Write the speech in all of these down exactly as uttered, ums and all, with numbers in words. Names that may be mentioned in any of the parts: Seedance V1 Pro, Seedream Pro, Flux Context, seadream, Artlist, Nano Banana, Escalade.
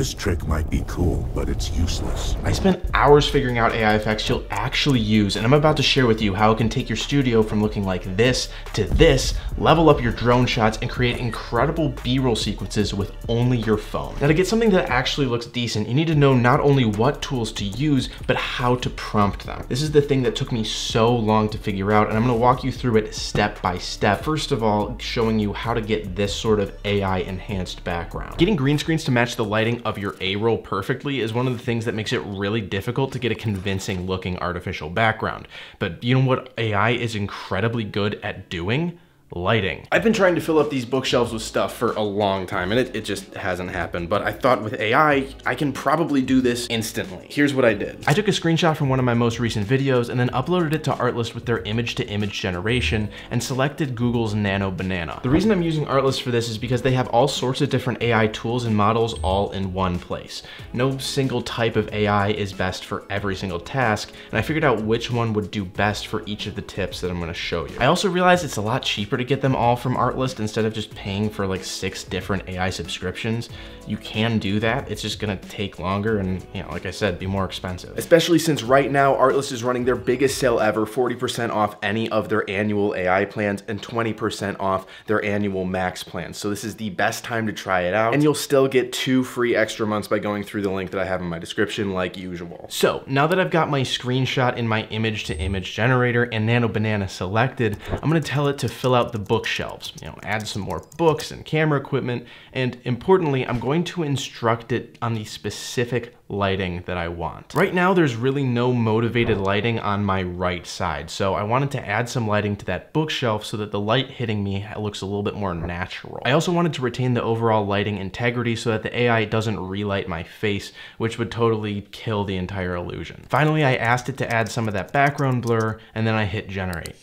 This trick might be cool, but it's useless. I spent hours figuring out A I effects you'll actually use, and I'm about to share with you how it can take your studio from looking like this to this, level up your drone shots, and create incredible B-roll sequences with only your phone. Now, to get something that actually looks decent, you need to know not only what tools to use, but how to prompt them. This is the thing that took me so long to figure out, and I'm gonna walk you through it step by step. First of all, showing you how to get this sort of A I enhanced background. Getting green screens to match the lighting of your A-roll perfectly is one of the things that makes it really difficult to get a convincing looking artificial background. But you know what A I is incredibly good at doing? Lighting. I've been trying to fill up these bookshelves with stuff for a long time, and it, it just hasn't happened, but I thought with A I, I can probably do this instantly. Here's what I did. I took a screenshot from one of my most recent videos and then uploaded it to Artlist with their image-to-image generation and selected Google's Nano Banana. The reason I'm using Artlist for this is because they have all sorts of different A I tools and models all in one place. No single type of A I is best for every single task, and I figured out which one would do best for each of the tips that I'm gonna show you. I also realized it's a lot cheaper to get them all from Artlist instead of just paying for like six different A I subscriptions. You can do that. It's just gonna take longer and, you know, like I said, be more expensive. Especially since right now, Artlist is running their biggest sale ever, forty percent off any of their annual A I plans and twenty percent off their annual max plans. So this is the best time to try it out, and you'll still get two free extra months by going through the link that I have in my description like usual. So now that I've got my screenshot in my image to image generator and Nano Banana selected, I'm gonna tell it to fill out the bookshelves, you know, add some more books and camera equipment, and importantly, I'm going to instruct it on the specific lighting that I want. Right now, there's really no motivated lighting on my right side, so I wanted to add some lighting to that bookshelf so that the light hitting me looks a little bit more natural. I also wanted to retain the overall lighting integrity so that the A I doesn't relight my face, which would totally kill the entire illusion. Finally, I asked it to add some of that background blur, and then I hit generate.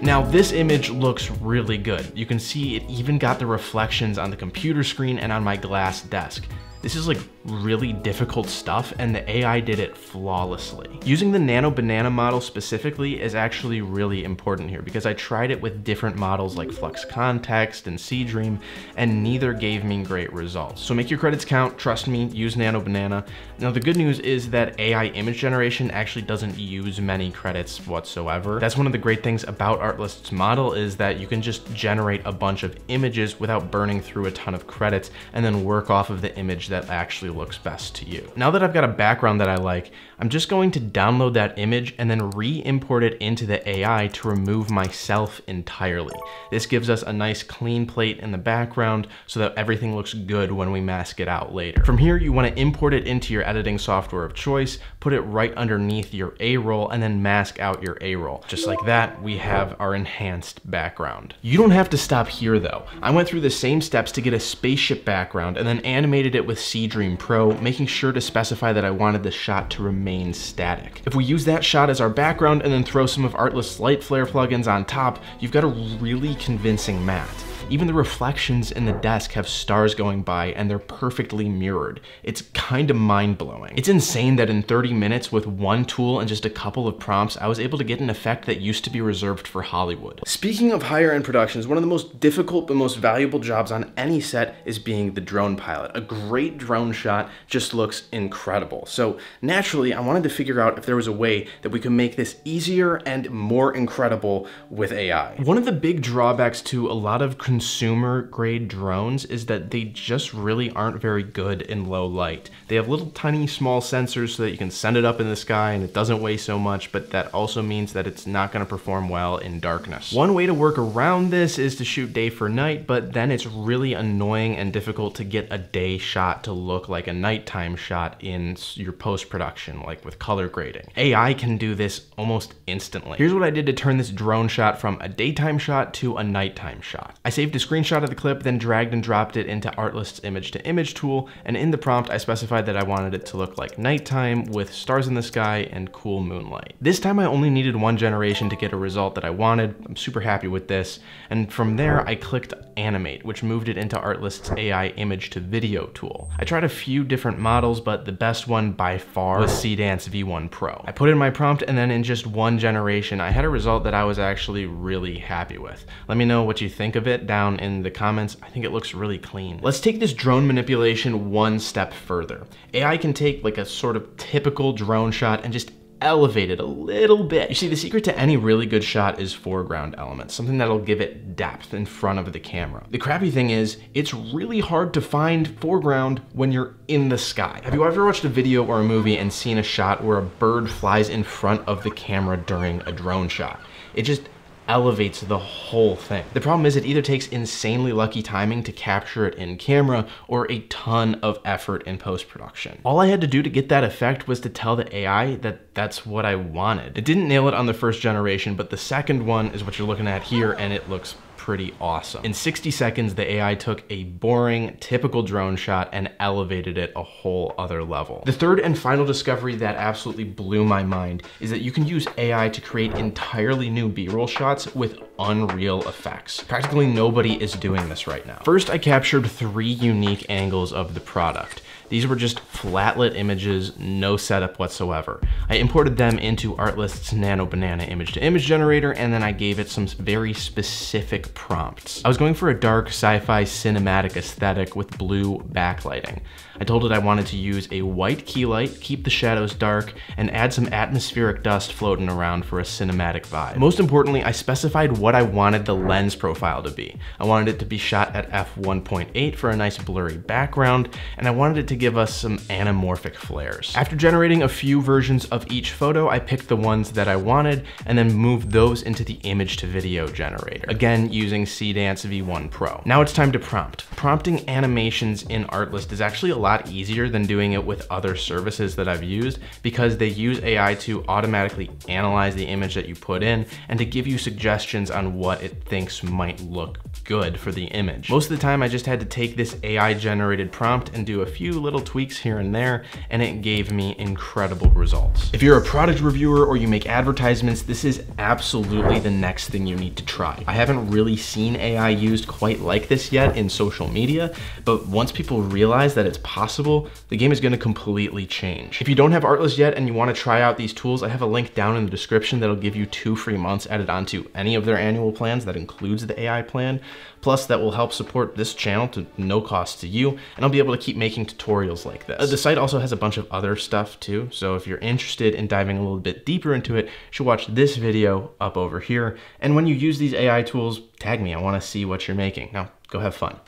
Now this image looks really good. You can see it even got the reflections on the computer screen and on my glass desk. This is like really difficult stuff, and the A I did it flawlessly. Using the Nano Banana model specifically is actually really important here because I tried it with different models like Flux Context and Seedream, and neither gave me great results. So make your credits count, trust me, use Nano Banana. Now the good news is that A I image generation actually doesn't use many credits whatsoever. That's one of the great things about Artlist's model, is that you can just generate a bunch of images without burning through a ton of credits and then work off of the image that actually looks best to you. Now that I've got a background that I like, I'm just going to download that image and then re-import it into the A I to remove myself entirely. This gives us a nice clean plate in the background so that everything looks good when we mask it out later. From here, you want to import it into your editing software of choice, put it right underneath your A-roll, and then mask out your A-roll. Just like that, we have our enhanced background. You don't have to stop here though. I went through the same steps to get a spaceship background and then animated it with Seedream Pro, making sure to specify that I wanted the shot to remain static. If we use that shot as our background and then throw some of Artlist's light flare plugins on top, you've got a really convincing mat. Even the reflections in the desk have stars going by and they're perfectly mirrored. It's kind of mind-blowing. It's insane that in thirty minutes with one tool and just a couple of prompts, I was able to get an effect that used to be reserved for Hollywood. Speaking of higher-end productions, one of the most difficult but most valuable jobs on any set is being the drone pilot. A great drone shot just looks incredible. So naturally, I wanted to figure out if there was a way that we could make this easier and more incredible with A I. One of the big drawbacks to a lot of consumer grade drones is that they just really aren't very good in low light. They have little tiny small sensors so that you can send it up in the sky and it doesn't weigh so much, but that also means that it's not going to perform well in darkness. One way to work around this is to shoot day for night, but then it's really annoying and difficult to get a day shot to look like a nighttime shot in your post-production, like with color grading. A I can do this almost instantly. Here's what I did to turn this drone shot from a daytime shot to a nighttime shot. I saved a screenshot of the clip, then dragged and dropped it into Artlist's image to image tool, and in the prompt I specified that I wanted it to look like nighttime with stars in the sky and cool moonlight. This time I only needed one generation to get a result that I wanted. I'm super happy with this, and from there I clicked animate, which moved it into Artlist's A I image to video tool. I tried a few different models, but the best one by far was Seedance V one Pro. I put in my prompt, and then in just one generation I had a result that I was actually really happy with. Let me know what you think of it down down in the comments. I think it looks really clean. Let's take this drone manipulation one step further. A I can take like a sort of typical drone shot and just elevate it a little bit. You see, the secret to any really good shot is foreground elements, something that'll give it depth in front of the camera. The crappy thing is, it's really hard to find foreground when you're in the sky. Have you ever watched a video or a movie and seen a shot where a bird flies in front of the camera during a drone shot? It just elevates the whole thing. The problem is it either takes insanely lucky timing to capture it in camera or a ton of effort in post-production. All I had to do to get that effect was to tell the A I that that's what I wanted. It didn't nail it on the first generation, but the second one is what you're looking at here, and it looks pretty awesome. In sixty seconds, the A I took a boring, typical drone shot and elevated it a whole other level. The third and final discovery that absolutely blew my mind is that you can use A I to create entirely new B-roll shots with unreal effects. Practically nobody is doing this right now. First, I captured three unique angles of the product. These were just flatlit images, no setup whatsoever. I imported them into Artlist's Nano Banana image-to-image generator, and then I gave it some very specific prompts. I was going for a dark sci-fi cinematic aesthetic with blue backlighting. I told it I wanted to use a white key light, keep the shadows dark, and add some atmospheric dust floating around for a cinematic vibe. Most importantly, I specified what I wanted the lens profile to be. I wanted it to be shot at f one point eight for a nice blurry background, and I wanted it to give us some anamorphic flares. After generating a few versions of each photo, I picked the ones that I wanted and then moved those into the image to video generator, again using Seedance V one Pro. Now it's time to prompt. Prompting animations in Artlist is actually a lot easier than doing it with other services that I've used, because they use A I to automatically analyze the image that you put in and to give you suggestions on what it thinks might look good for the image. Most of the time I just had to take this A I generated prompt and do a few little tweaks here and there, and it gave me incredible results. If you're a product reviewer or you make advertisements, this is absolutely the next thing you need to try. I haven't really seen A I used quite like this yet in social media, but once people realize that it's possible, the game is going to completely change. If you don't have Artlist yet and you want to try out these tools, I have a link down in the description that'll give you two free months added onto any of their annual plans. That includes the A I plan. Plus, that will help support this channel to no cost to you, and I'll be able to keep making tutorials like this. The site also has a bunch of other stuff too, so if you're interested in diving a little bit deeper into it, you should watch this video up over here. And when you use these A I tools, tag me. I want to see what you're making. Now, go have fun.